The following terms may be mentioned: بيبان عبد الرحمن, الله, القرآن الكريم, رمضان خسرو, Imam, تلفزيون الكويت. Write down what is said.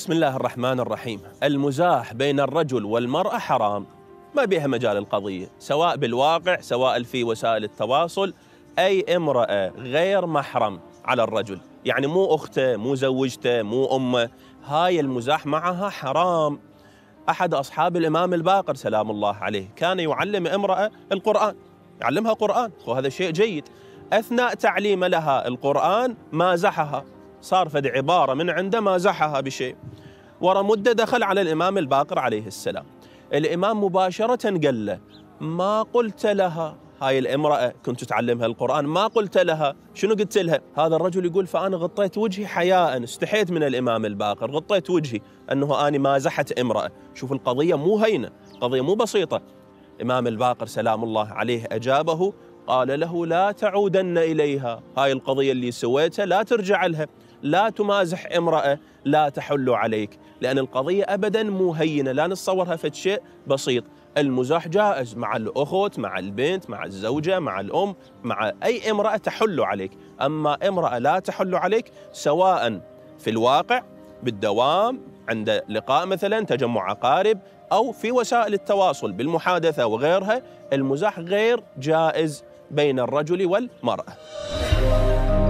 بسم الله الرحمن الرحيم. المزاح بين الرجل والمرأة حرام، ما بيها مجال القضية، سواء بالواقع سواء في وسائل التواصل. أي امرأة غير محرم على الرجل، يعني مو أخته مو زوجته مو أمه، هاي المزاح معها حرام. أحد أصحاب الإمام الباقر سلام الله عليه كان يعلم امرأة القرآن، يعلمها قرآن، وهذا شيء جيد. أثناء تعليم لها القرآن مازحها، صار فد عبارة من عنده مازحها بشيء. ورا مدة دخل على الإمام الباقر عليه السلام، الإمام مباشرة قال له: ما قلت لها، هاي الامرأة كنت تعلمها القرآن، ما قلت لها، شنو قلت لها؟ هذا الرجل يقول: فأنا غطيت وجهي حياء، استحيت من الإمام الباقر، غطيت وجهي أنه أنا مازحت امرأة. شوف القضية مو هينة، قضية مو بسيطة. الإمام الباقر سلام الله عليه أجابه، قال له: لا تعودن إليها، هاي القضية اللي سويتها لا ترجع لها، لا تمازح امرأة، لا تحل عليك، لأن القضية أبداً مو هينة، لا نتصورها فد شيء بسيط. المزاح جائز مع الأخت، مع البنت، مع الزوجة، مع الأم، مع أي امرأة تحل عليك. أما امرأة لا تحل عليك، سواء في الواقع بالدوام عند لقاء مثلاً، تجمع أقارب، أو في وسائل التواصل بالمحادثة وغيرها، المزاح غير جائز بين الرجل والمرأة.